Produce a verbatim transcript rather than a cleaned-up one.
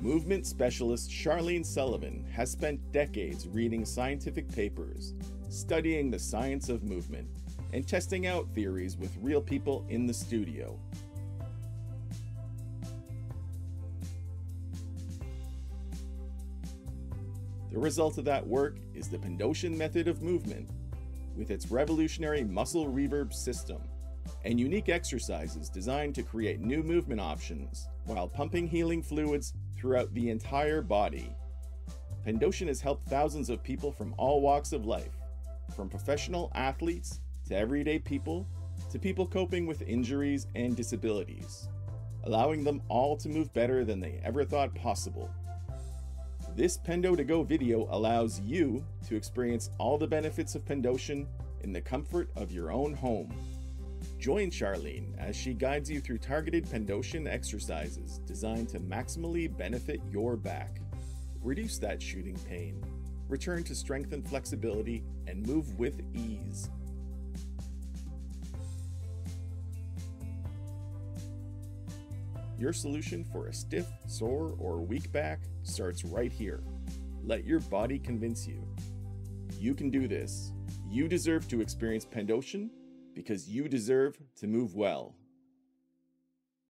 Movement specialist Charlene Sullivan has spent decades reading scientific papers, studying the science of movement, and testing out theories with real people in the studio. The result of that work is the Pendotion method of movement, with its revolutionary muscle reverb system and unique exercises designed to create new movement options while pumping healing fluids throughout the entire body. Pendotion has helped thousands of people from all walks of life, from professional athletes to everyday people to people coping with injuries and disabilities, allowing them all to move better than they ever thought possible. This Pendo to Go video allows you to experience all the benefits of Pendotion in the comfort of your own home. Join Charlene as she guides you through targeted Pendotion exercises designed to maximally benefit your back. Reduce that shooting pain, return to strength and flexibility, and move with ease. Your solution for a stiff, sore, or weak back starts right here. Let your body convince you. You can do this. You deserve to experience Pendotion because you deserve to move well.